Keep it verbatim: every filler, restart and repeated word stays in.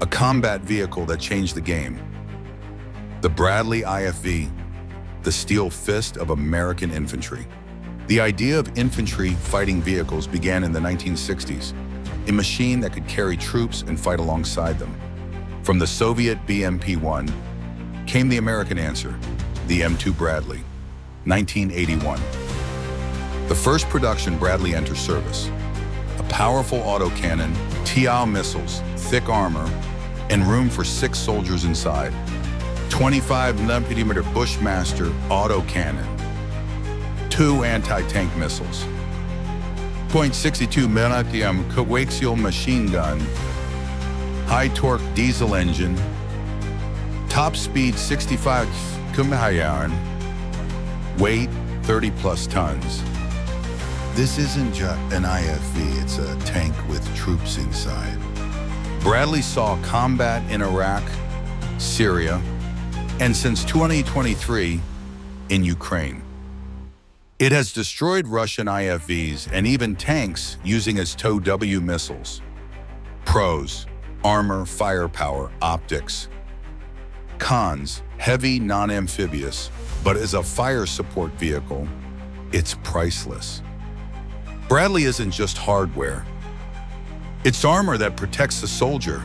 a combat vehicle that changed the game. The Bradley I F V, the steel fist of American infantry. The idea of infantry fighting vehicles began in the nineteen sixties, a machine that could carry troops and fight alongside them. From the Soviet B M P one came the American answer, the M two Bradley, nineteen eighty-one. The first production Bradley enters service, a powerful autocannon, TOW missiles, thick armor, and room for six soldiers inside. twenty-five millimeter Bushmaster autocannon, two anti-tank missiles, point six two millimeter coaxial machine gun, high-torque diesel engine, top speed sixty-five kilometers per hour, weight thirty plus tons. This isn't just an I F V, it's a tank with troops inside. Bradley saw combat in Iraq, Syria, and since twenty twenty-three, in Ukraine. It has destroyed Russian I F Vs and even tanks using its TOW missiles. Pros: armor, firepower, optics. Cons: heavy, non-amphibious, but as a fire support vehicle, it's priceless. Bradley isn't just hardware. It's armor that protects the soldier.